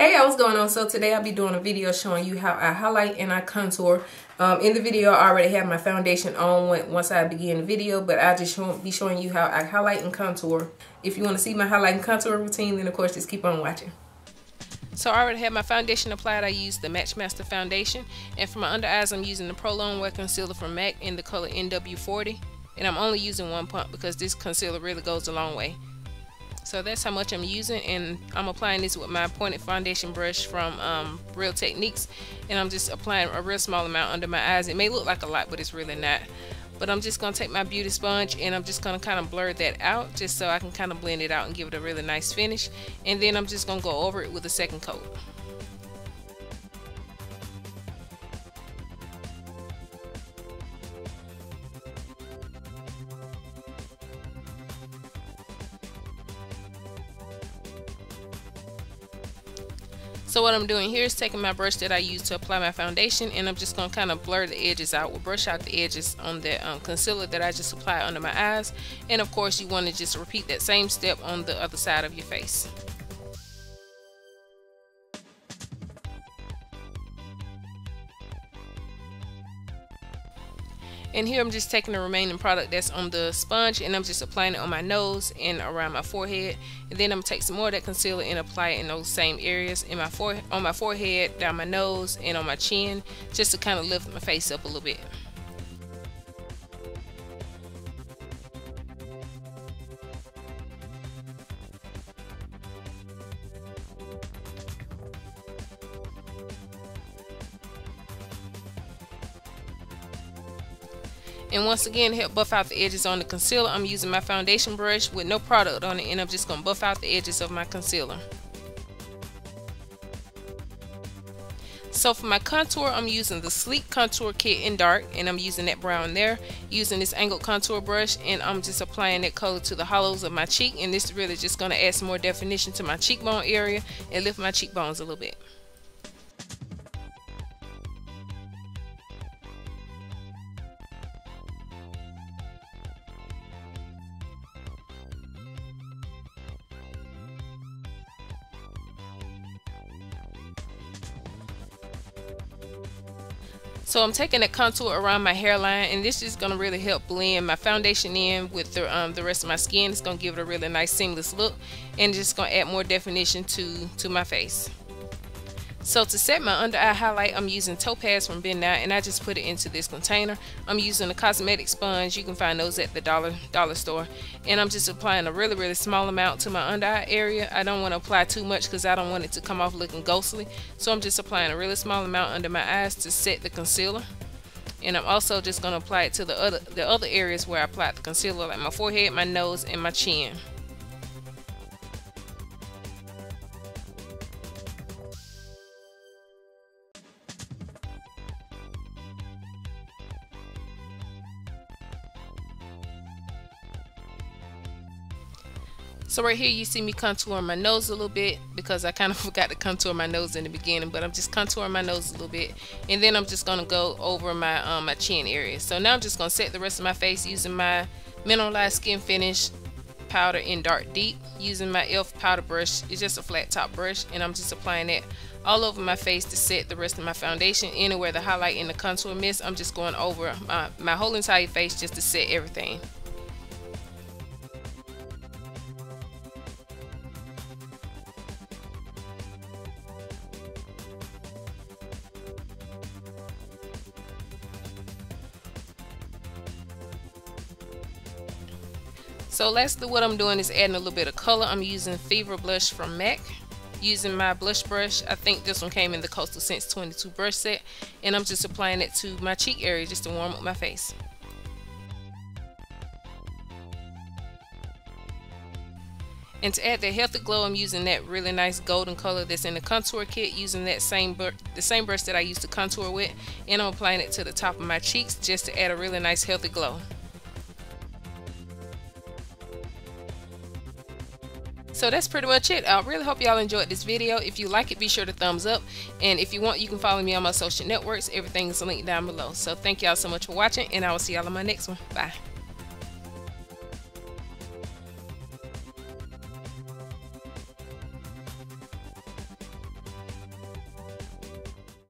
Hey y'all, what's going on? So today I'll be doing a video showing you how I highlight and I contour. In the video I already have my foundation on once I begin the video, but I just be showing you how I highlight and contour. If you want to see my highlight and contour routine, then of course just keep on watching. So I already have my foundation applied. I used the Matchmaster Foundation, and for my under eyes I'm using the Pro Longwear Concealer from MAC in the color NW40, and I'm only using one pump because this concealer really goes a long way. So that's how much I'm using, and I'm applying this with my pointed foundation brush from Real Techniques, and I'm just applying a real small amount under my eyes. It may look like a lot, but it's really not. But I'm just going to take my beauty sponge and I'm just going to kind of blur that out just so I can kind of blend it out and give it a really nice finish, and then I'm just going to go over it with a second coat. So what I'm doing here is taking my brush that I use to apply my foundation, and I'm just going to kind of blur the edges out. We'll brush out the edges on the concealer that I just applied under my eyes. And of course you want to just repeat that same step on the other side of your face. And here I'm just taking the remaining product that's on the sponge and I'm just applying it on my nose and around my forehead. And then I'm going to take some more of that concealer and apply it in those same areas on my forehead, down my nose, and on my chin, just to kind of lift my face up a little bit. And once again, help buff out the edges on the concealer. I'm using my foundation brush with no product on it, and I'm just going to buff out the edges of my concealer. So for my contour, I'm using the Sleek Contour Kit in Dark, and I'm using that brown there, using this angled contour brush, and I'm just applying that color to the hollows of my cheek, and this is really just going to add some more definition to my cheekbone area and lift my cheekbones a little bit. So I'm taking a contour around my hairline, and this is going to really help blend my foundation in with the rest of my skin. It's going to give it a really nice seamless look, and just going to add more definition to my face. So to set my under eye highlight, I'm using Topaz from Ben Nye, and I just put it into this container. I'm using a cosmetic sponge. You can find those at the dollar store. And I'm just applying a really small amount to my under eye area. I don't want to apply too much because I don't want it to come off looking ghostly. So I'm just applying a really small amount under my eyes to set the concealer. And I'm also just going to apply it to the other areas where I applied the concealer, like my forehead, my nose, and my chin. So right here you see me contouring my nose a little bit because I kind of forgot to contour my nose in the beginning, but I'm just contouring my nose a little bit, and then I'm just going to go over my chin area. So now I'm just going to set the rest of my face using my Mineralized Skin Finish Powder in Dark Deep, using my ELF powder brush. It's just a flat top brush, and I'm just applying that all over my face to set the rest of my foundation. Anywhere the highlight and the contour miss, I'm just going over my whole entire face just to set everything. So lastly, what I'm doing is adding a little bit of color. I'm using Fever Blush from MAC, using my blush brush. I think this one came in the Coastal Scents 22 brush set, and I'm just applying it to my cheek area just to warm up my face. And to add that healthy glow, I'm using that really nice golden color that's in the contour kit, using that the same brush that I used to contour with, and I'm applying it to the top of my cheeks just to add a really nice healthy glow. So that's pretty much it. I really hope y'all enjoyed this video. If you like it, be sure to thumbs up. And if you want, you can follow me on my social networks. Everything is linked down below. So thank y'all so much for watching, and I will see y'all on my next one. Bye.